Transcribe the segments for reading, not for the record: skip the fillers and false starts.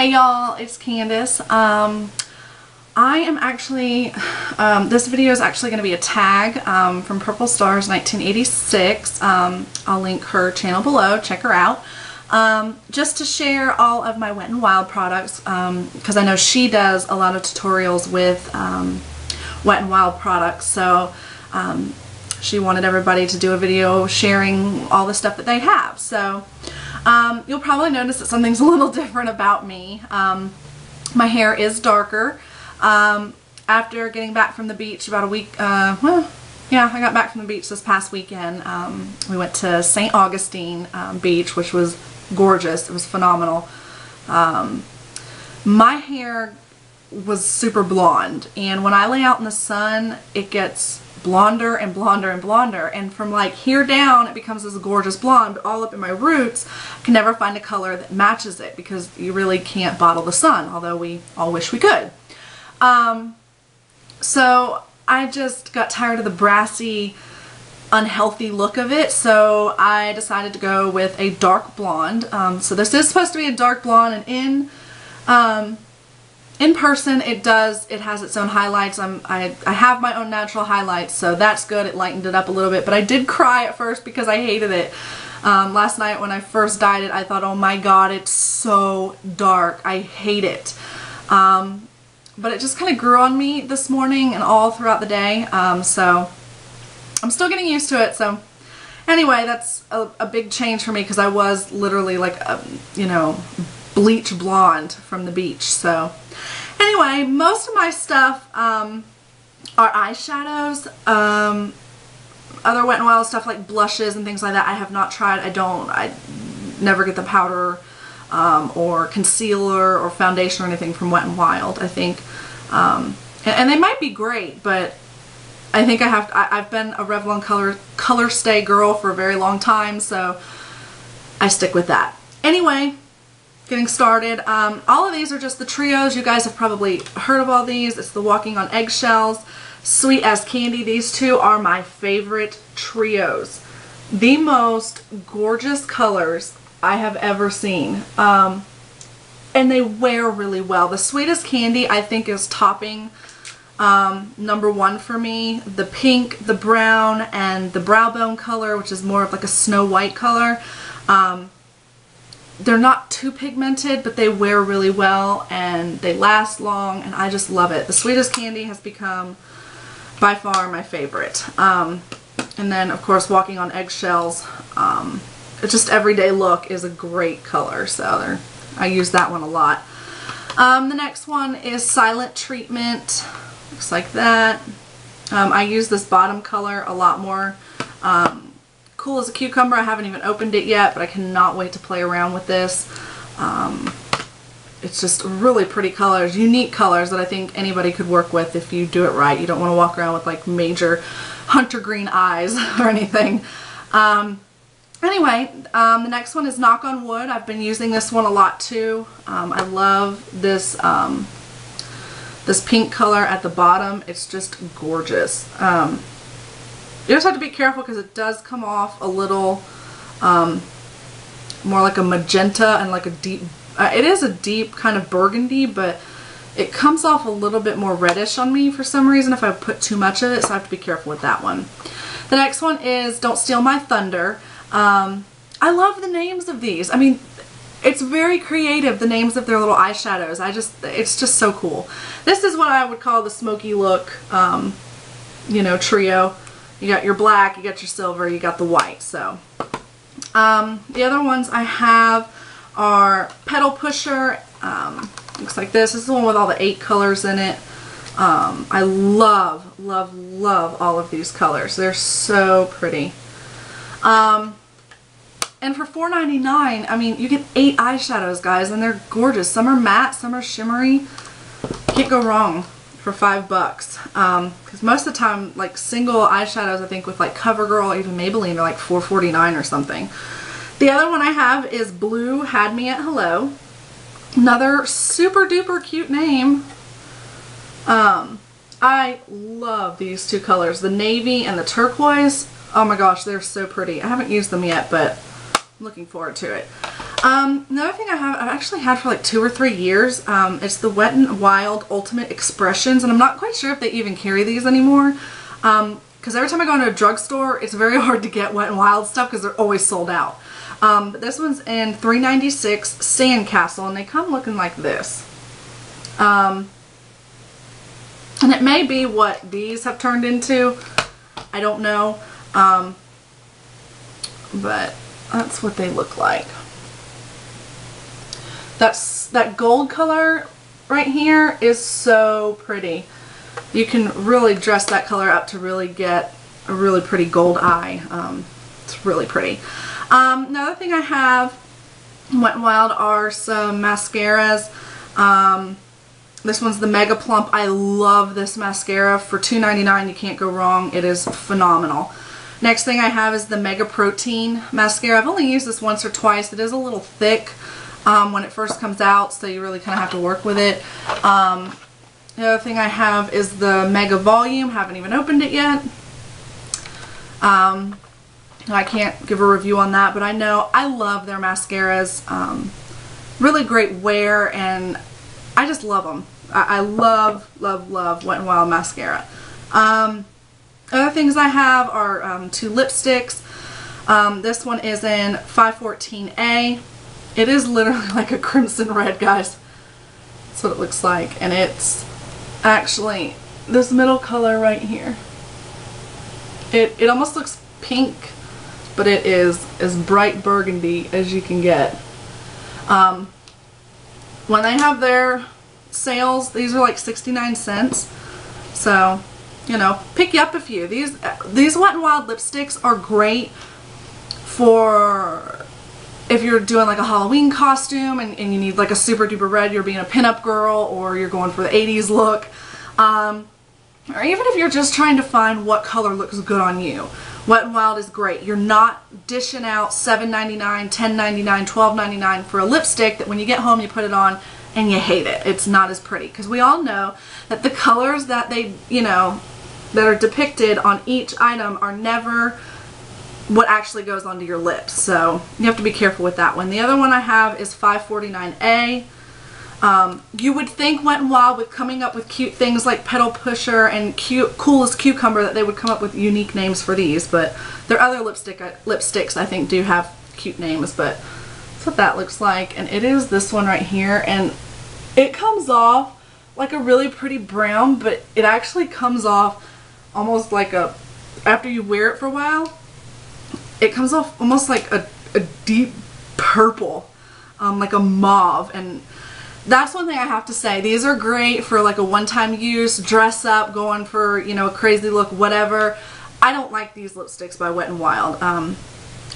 Hey y'all, it's Candice. I am actually, this video is actually going to be a tag from Purple Stars 1986. I'll link her channel below, check her out. Just to share all of my Wet and Wild products, because I know she does a lot of tutorials with Wet and Wild products, so she wanted everybody to do a video sharing all the stuff that they have. So you'll probably notice that something's a little different about me. My hair is darker. After getting back from the beach about a week, I got back from the beach this past weekend. We went to St. Augustine beach, which was gorgeous. It was phenomenal. My hair was super blonde, and when I lay out in the sun, it gets blonder and blonder and blonder, and from like here down it becomes this gorgeous blonde, but all up in my roots I can never find a color that matches it, because you really can't bottle the sun, although we all wish we could. So I just got tired of the brassy, unhealthy look of it, so I decided to go with a dark blonde. So this is supposed to be a dark blonde, and in person, it has its own highlights. I have my own natural highlights, so that's good. It lightened it up a little bit, but I did cry at first because I hated it. Last night when I first dyed it, I thought, oh my god, it's so dark. I hate it. But it just kind of grew on me this morning and all throughout the day, so I'm still getting used to it. So anyway, that's a big change for me, because I was literally like, you know, bleach blonde from the beach. So anyway, most of my stuff are eyeshadows. Other Wet n Wild stuff like blushes and things like that I have not tried. I never get the powder or concealer or foundation or anything from Wet n Wild, I think. And they might be great, but I think I've been a Revlon ColorStay girl for a very long time, so I stick with that. Anyway, getting started. All of these are just the trios. You guys have probably heard of all these. It's the Walking on Eggshells, Sweet as Candy. These two are my favorite trios. The most gorgeous colors I have ever seen. And they wear really well. The Sweet as Candy, I think, is topping #1 for me. The pink, the brown, and the brow bone color, which is more of like a snow white color. They're not too pigmented, but they wear really well, and they last long, and I just love it. The Sweet as Candy has become by far my favorite. And then, of course, Walking on Eggshells. Just everyday look is a great color, so I use that one a lot. The next one is Silent Treatment. Looks like that. I use this bottom color a lot more. Cool as a cucumber. I haven't even opened it yet, but I cannot wait to play around with this. It's just really pretty colors, unique colors that I think anybody could work with if you do it right. You don't want to walk around with like major hunter green eyes or anything. Anyway, the next one is Knock on Wood. I've been using this one a lot too. I love this this pink color at the bottom. It's just gorgeous. You just have to be careful, because it does come off a little more like a magenta and like a deep, it is a deep kind of burgundy, but it comes off a little bit more reddish on me for some reason if I put too much of it, so I have to be careful with that one. The next one is Don't Steal My Thunder. I love the names of these. I mean, it's very creative, the names of their little eyeshadows. It's just so cool. This is what I would call the smoky look, you know, trio. You got your black, you got your silver, you got the white. So the other ones I have are Petal Pusher. Looks like this. This is the one with all the 8 colors in it. I love, love, love all of these colors. They're so pretty. And for $4.99, I mean, you get 8 eyeshadows, guys, and they're gorgeous. Some are matte, some are shimmery. Can't go wrong for $5, because most of the time, like, single eyeshadows, I think, with like CoverGirl, even Maybelline, are like $4.49 or something. The other one I have is Blue Had Me at Hello. Another super duper cute name. I love these two colors, the navy and the turquoise. Oh my gosh, they're so pretty. I haven't used them yet, but I'm looking forward to it. Another thing I've actually had for like 2 or 3 years, it's the Wet and Wild Ultimate Expressions, and I'm not quite sure if they even carry these anymore, because every time I go into a drugstore, it's very hard to get Wet and Wild stuff because they're always sold out. But this one's in $3.96 Sandcastle, and they come looking like this. And it may be what these have turned into. I don't know. But that's what they look like. That gold color right here is so pretty. You can really dress that color up to really get a really pretty gold eye. It's really pretty. Another thing I have Wet n Wild are some mascaras. This one's the Mega Plump. I love this mascara. For $2.99, you can't go wrong. It is phenomenal. Next thing I have is the Mega Protein mascara. I've only used this once or twice. It is a little thick when it first comes out, so you really kind of have to work with it. The other thing I have is the Mega Volume. Haven't even opened it yet. I can't give a review on that, but I know I love their mascaras. Really great wear, and I just love them. I love, love, love Wet n Wild mascara. Other things I have are two lipsticks. This one is in 514A. It is literally like a crimson red, guys. That's what it looks like, and it's actually this middle color right here. It almost looks pink, but it is as bright burgundy as you can get. When they have their sales, these are like 69 cents, so you know, pick you up a few. These Wet n Wild lipsticks are great for if you're doing like a Halloween costume and you need like a super duper red, you're being a pinup girl, or you're going for the 80s look, or even if you're just trying to find what color looks good on you. Wet n Wild is great. You're not dishing out $7.99, $10.99, $12.99 for a lipstick that when you get home you put it on and you hate it. It's not as pretty, because we all know that the colors that they, you know, that are depicted on each item are never what actually goes onto your lips. So you have to be careful with that one. The other one I have is 549A. You would think Wet n Wild, with coming up with cute things like Petal Pusher and cute Cool as Cucumber, that they would come up with unique names for these, but their other lipsticks I think do have cute names, but that's what that looks like. And it is this one right here, and it comes off like a really pretty brown, but it actually comes off almost like a, after you wear it for a while, it comes off almost like a deep purple, like a mauve. And that's one thing I have to say. These are great for like a one-time use, dress up, going for, you know, a crazy look, whatever. I don't like these lipsticks by Wet n Wild.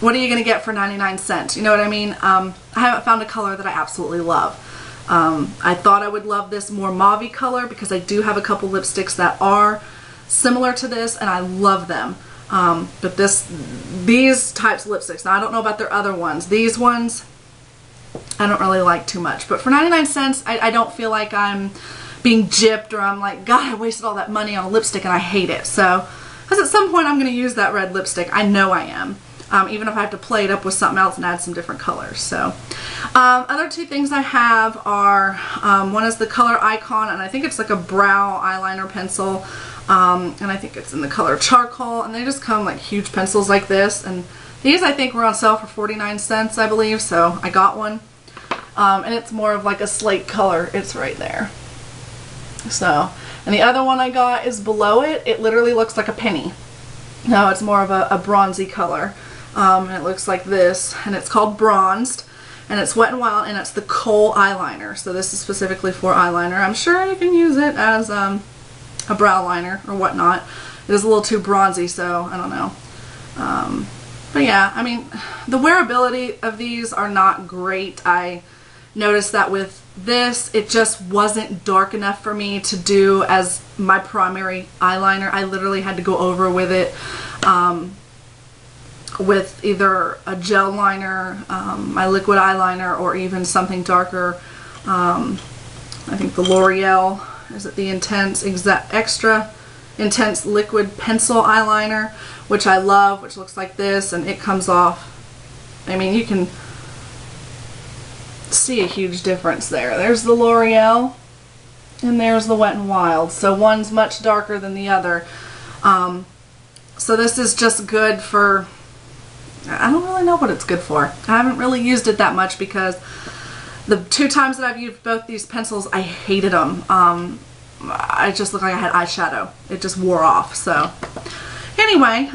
What are you going to get for 99 cents? You know what I mean? I haven't found a color that I absolutely love. I thought I would love this more mauve-y color because I do have a couple lipsticks that are similar to this, and I love them. But these types of lipsticks, now I don't know about their other ones. These ones I don't really like too much, but for 99 cents, I don't feel like I'm being gypped or I'm like, God, I wasted all that money on a lipstick and I hate it. So, because at some point I'm going to use that red lipstick. I know I am. Even if I have to play it up with something else and add some different colors. So, other two things I have are, one is the Color Icon, and I think it's like a brow eyeliner pencil, and I think it's in the color charcoal, and they just come like huge pencils like this, and these I think were on sale for 49 cents, I believe, so I got one. And it's more of like a slate color. It's right there. So, and the other one I got is below it. It literally looks like a penny. No, it's more of a bronzy color. And it looks like this, and it's called Bronzed, and it's Wet n Wild, and it's the Kohl eyeliner. So this is specifically for eyeliner. I'm sure you can use it as a brow liner or whatnot. It is a little too bronzy, so I don't know. But yeah, I mean, the wearability of these are not great. I noticed that with this, it just wasn't dark enough for me to do as my primary eyeliner. I literally had to go over with it with either a gel liner, my liquid eyeliner, or even something darker. I think the L'Oreal, is it the Intense Extra Intense Liquid Pencil Eyeliner, which I love, which looks like this, and it comes off. I mean, you can see a huge difference there. There's the L'Oreal and there's the Wet and Wild. So one's much darker than the other. So this is just good for, I don't really know what it's good for. I haven't really used it that much because the two times that I've used both these pencils, I hated them. I just looked like I had eyeshadow. It just wore off. So anyway,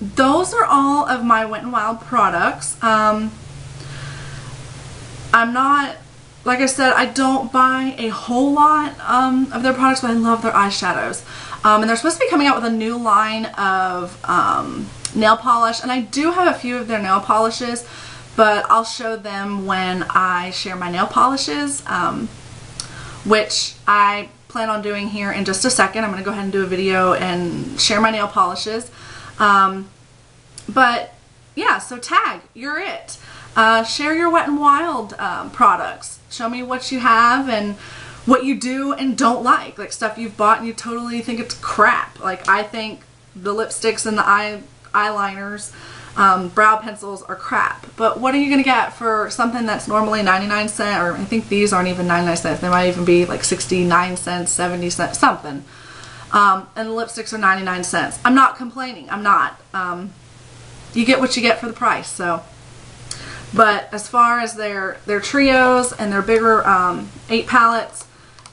those are all of my Wet n Wild products. I'm not, like I said, I don't buy a whole lot of their products, but I love their eyeshadows. And they're supposed to be coming out with a new line of nail polish, and I do have a few of their nail polishes, but I'll show them when I share my nail polishes, which I plan on doing here in just a second. I'm going to go ahead and do a video and share my nail polishes. But yeah, so tag, you're it. Share your Wet n Wild products. Show me what you have and what you do and don't like stuff you've bought and you totally think it's crap. Like, I think the lipsticks and the eyeliners, brow pencils are crap. But what are you gonna get for something that's normally 99 cents, or I think these aren't even 99 cents, they might even be like 69 cents, 70 cents, something. And the lipsticks are 99 cents. I'm not complaining, I'm not. You get what you get for the price, so. But as far as their trios and their bigger 8 palettes,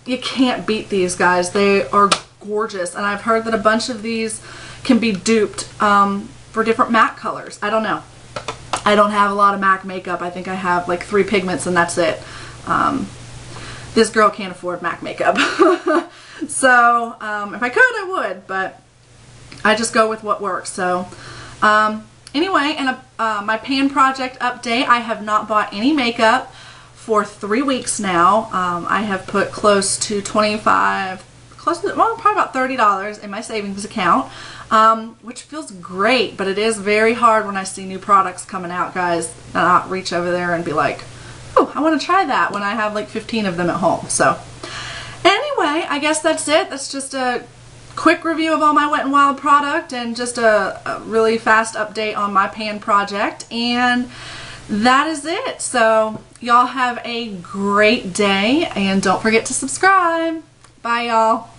you can't beat these guys. They are gorgeous, and I've heard that a bunch of these can be duped for different MAC colors. I don't know. I don't have a lot of MAC makeup. I think I have like 3 pigments and that's it. This girl can't afford MAC makeup. So if I could, I would, but I just go with what works. So anyway, and my pan project update, I have not bought any makeup for 3 weeks now. I have put close to probably about $30 in my savings account, which feels great, but it is very hard when I see new products coming out, guys, and I'll reach over there and be like, oh, I want to try that, when I have like 15 of them at home. So anyway, I guess that's it. That's just a quick review of all my Wet n Wild product and just a really fast update on my pan project, and that is it. So y'all have a great day, and don't forget to subscribe. Bye, y'all.